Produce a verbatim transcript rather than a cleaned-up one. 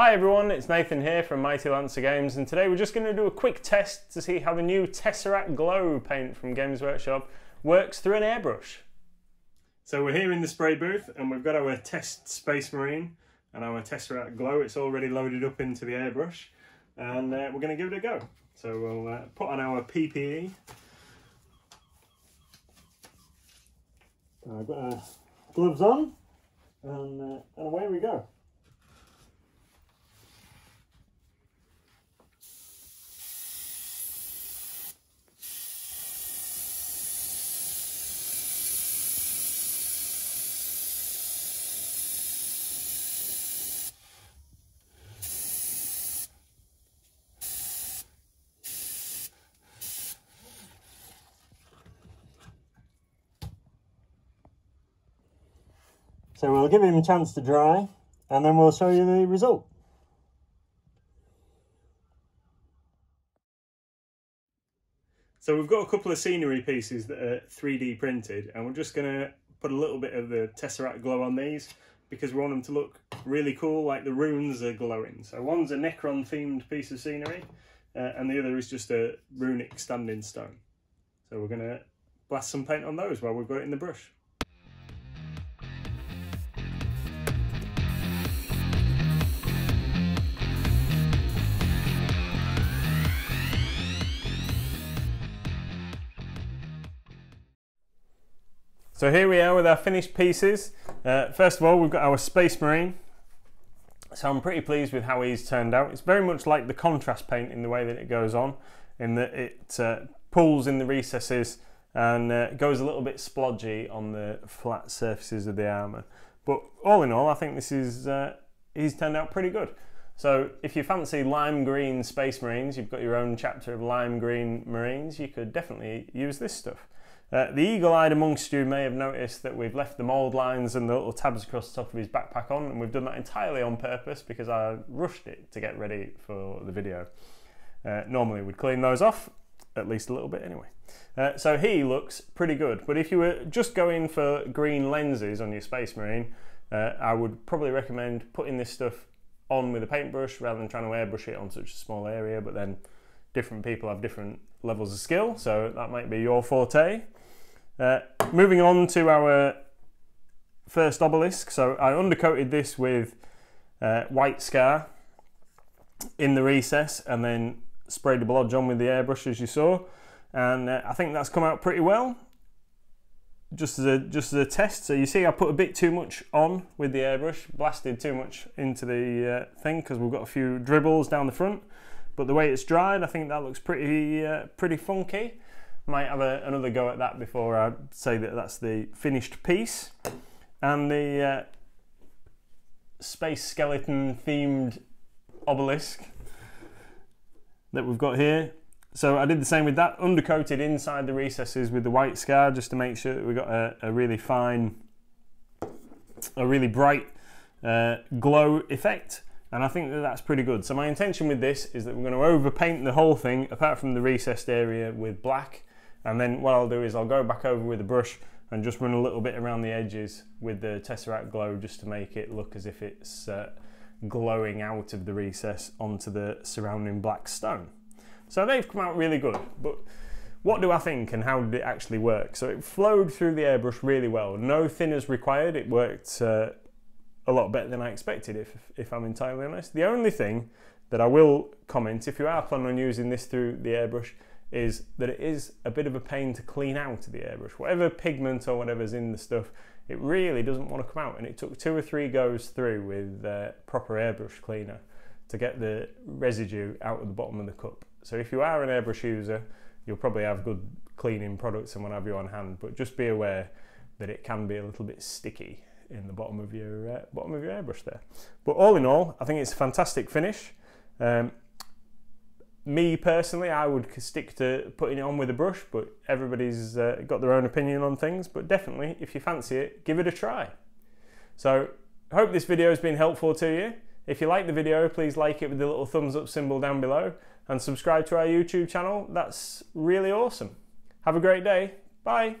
Hi everyone, it's Nathan here from Mighty Lancer Games, and today we're just going to do a quick test to see how the new Tesseract Glow paint from Games Workshop works through an airbrush. So we're here in the spray booth and we've got our test Space Marine and our Tesseract Glow. It's already loaded up into the airbrush and uh, we're going to give it a go. So we'll uh, put on our P P E. I've got our gloves on and, uh, and away we go. So we'll give him a chance to dry and then we'll show you the result. So we've got a couple of scenery pieces that are three D printed and we're just going to put a little bit of the Tesseract Glow on these because we want them to look really cool, like the runes are glowing. So one's a Necron themed piece of scenery uh, and the other is just a runic standing stone. So we're going to blast some paint on those while we've got it in the brush. So here we are with our finished pieces. Uh, first of all, we've got our Space Marine. So I'm pretty pleased with how he's turned out. It's very much like the contrast paint in the way that it goes on, in that it uh, pulls in the recesses and uh, goes a little bit splodgy on the flat surfaces of the armour. But all in all, I think this is, uh, he's turned out pretty good. So if you fancy lime green Space Marines, you've got your own chapter of lime green Marines, you could definitely use this stuff. Uh, the eagle-eyed amongst you may have noticed that we've left the mould lines and the little tabs across the top of his backpack on, and we've done that entirely on purpose because I rushed it to get ready for the video. Uh, normally we'd clean those off, at least a little bit anyway. Uh, so he looks pretty good, but if you were just going for green lenses on your Space Marine, uh, I would probably recommend putting this stuff on with a paintbrush rather than trying to airbrush it on such a small area, but then different people have different levels of skill, so that might be your forte. Uh, moving on to our first obelisk, so I undercoated this with uh, White Scar in the recess and then sprayed the blodge on with the airbrush as you saw, and uh, I think that's come out pretty well, just as, a, just as a test. So you see I put a bit too much on with the airbrush, blasted too much into the uh, thing because we've got a few dribbles down the front, but the way it's dried I think that looks pretty, uh, pretty funky. Might have a, another go at that before I say that that's the finished piece. And the uh, space skeleton themed obelisk that we've got here. So I did the same with that, undercoated inside the recesses with the White Scar just to make sure that we got a, a really fine, a really bright uh, glow effect. And I think that that's pretty good. So my intention with this is that we're going to overpaint the whole thing apart from the recessed area with black. And then what I'll do is I'll go back over with a brush and just run a little bit around the edges with the Tesseract Glow just to make it look as if it's uh, glowing out of the recess onto the surrounding black stone. So they've come out really good, but what do I think and how did it actually work? So it flowed through the airbrush really well. No thinners required. It worked uh, a lot better than I expected, if, if I'm entirely honest. The only thing that I will comment, if you are planning on using this through the airbrush, is that it is a bit of a pain to clean out the airbrush. Whatever pigment or whatever's in the stuff, it really doesn't want to come out, and it took two or three goes through with uh, proper airbrush cleaner to get the residue out of the bottom of the cup. So if you are an airbrush user, you'll probably have good cleaning products and what have you on hand, but just be aware that it can be a little bit sticky in the bottom of your uh, bottom of your airbrush there. But all in all, I think it's a fantastic finish. Um, me personally, I would stick to putting it on with a brush, but everybody's uh, got their own opinion on things, but definitely, if you fancy it, give it a try. So, I hope this video has been helpful to you. If you like the video, please like it with the little thumbs up symbol down below, and subscribe to our YouTube channel. That's really awesome. Have a great day. Bye.